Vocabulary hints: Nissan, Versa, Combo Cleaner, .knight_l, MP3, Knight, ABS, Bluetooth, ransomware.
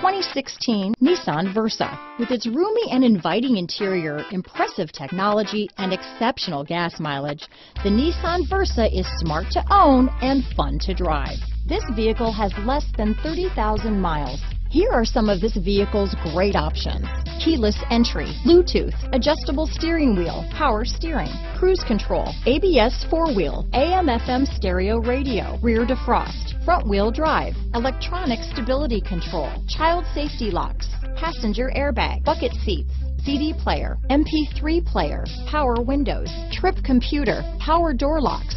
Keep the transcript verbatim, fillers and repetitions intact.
twenty sixteen Nissan Versa. With its roomy and inviting interior, impressive technology, and exceptional gas mileage, the Nissan Versa is smart to own and fun to drive. This vehicle has less than thirty thousand miles. Here are some of this vehicle's great options: keyless entry, Bluetooth, adjustable steering wheel, power steering, cruise control, A B S four-wheel, A M F M stereo radio, rear defrost, front-wheel drive, electronic stability control, child safety locks, passenger airbag, bucket seats, C D player, M P three player, power windows, trip computer, power door locks,